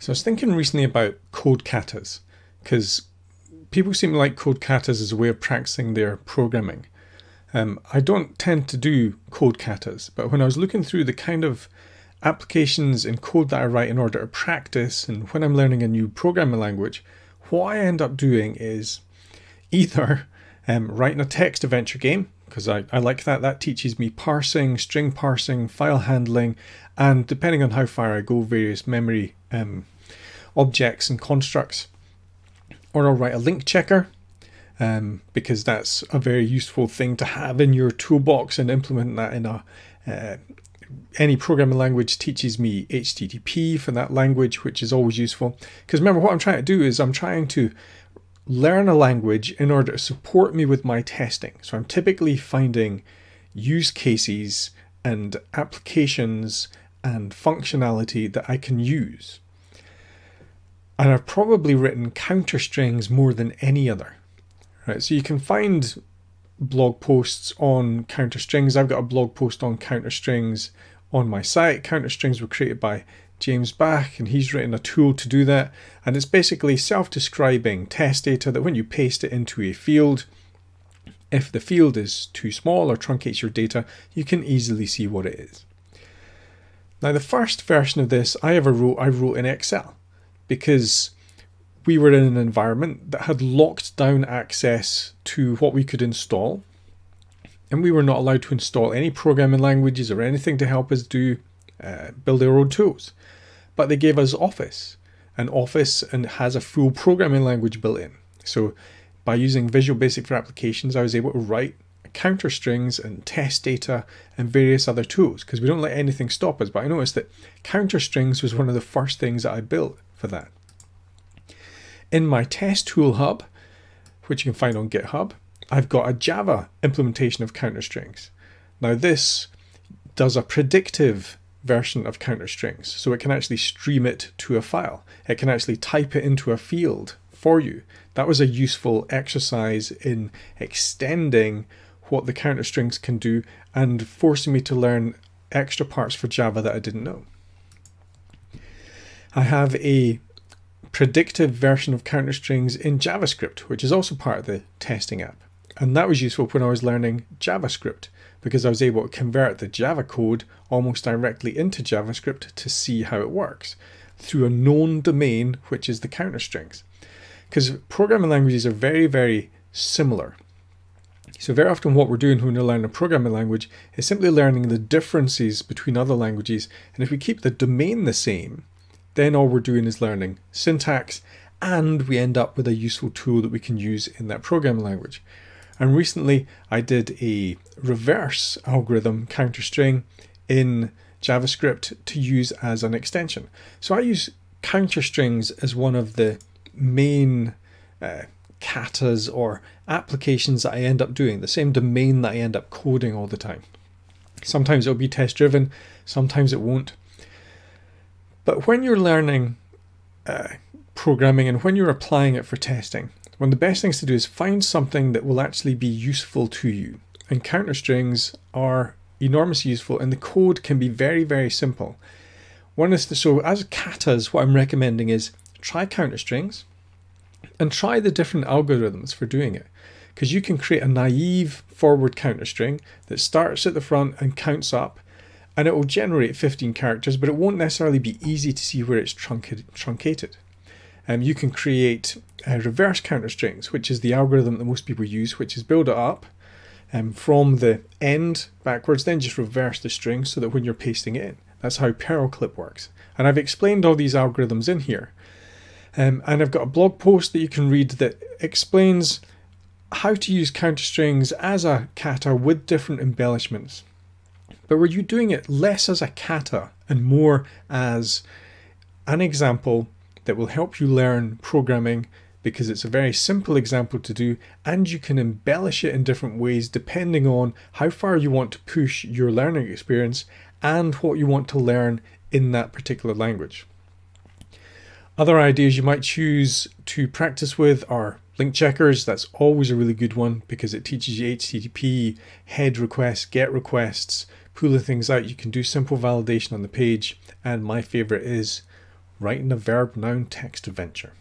So I was thinking recently about code katas, because people seem to like code katas as a way of practicing their programming. I don't tend to do code katas, but when I was looking through the kind of applications and code that I write in order to practice, and when I'm learning a new programming language, what I end up doing is either writing a text adventure game, because I like that. That teaches me parsing, string parsing, file handling, and depending on how far I go, various memory objects and constructs. Or I'll write a link checker, because that's a very useful thing to have in your toolbox, and implement that in a any programming language teaches me HTTP for that language, which is always useful. Because remember, what I'm trying to do is I'm trying to learn a language in order to support me with my testing. So I'm typically finding use cases and applications and functionality that I can use. And I've probably written counterstrings more than any other. Right, so you can find blog posts on counterstrings. I've got a blog post on counterstrings on my site. Counterstrings were created by James Bach, and he's written a tool to do that. And it's basically self-describing test data that when you paste it into a field, if the field is too small or truncates your data, you can easily see what it is. Now, the first version of this I ever wrote, I wrote in Excel, because we were in an environment that had locked down access to what we could install, and we were not allowed to install any programming languages or anything to help us do build our own tools. But they gave us Office, and Office has a full programming language built in. So by using Visual Basic for Applications, I was able to write counterstrings and test data and various other tools, because we don't let anything stop us. But I noticed that counterstrings was one of the first things that I built for that. In my test tool hub, which you can find on GitHub, I've got a Java implementation of counterstrings. Now this does a predictive version of counterstrings, so it can actually stream it to a file. It can actually type it into a field for you. That was a useful exercise in extending what the counterstrings can do and forcing me to learn extra parts for Java that I didn't know. I have a predictive version of counterstrings in JavaScript, which is also part of the testing app. And that was useful when I was learning JavaScript, because I was able to convert the Java code almost directly into JavaScript to see how it works through a known domain, which is the counterstrings. Because programming languages are very, very similar. So very often what we're doing when we learn a programming language is simply learning the differences between other languages. And if we keep the domain the same, then all we're doing is learning syntax, and we end up with a useful tool that we can use in that programming language. And recently I did a reverse algorithm counterstring in JavaScript to use as an extension. So I use counterstrings as one of the main katas or applications that I end up doing, the same domain that I end up coding all the time. Sometimes it'll be test driven, sometimes it won't. But when you're learning programming and when you're applying it for testing, one of the best things to do is find something that will actually be useful to you. And counterstrings are enormously useful, and the code can be very, very simple. So as katas, what I'm recommending is try counterstrings and try the different algorithms for doing it. Because you can create a naive forward counterstring that starts at the front and counts up, and it will generate 15 characters, but it won't necessarily be easy to see where it's truncated. You can create reverse counterstrings, which is the algorithm that most people use, which is build it up from the end backwards, then just reverse the string so that when you're pasting it in. That's how PerlClip works. And I've explained all these algorithms in here. And I've got a blog post that you can read that explains how to use counterstrings as a kata with different embellishments. But were you doing it less as a kata and more as an example that will help you learn programming, because it's a very simple example to do, and you can embellish it in different ways depending on how far you want to push your learning experience and what you want to learn in that particular language. Other ideas you might choose to practice with are link checkers. That's always a really good one, because it teaches you HTTP, head requests, get requests, pulling things out. You can do simple validation on the page, and my favorite is right in the verb noun text adventure.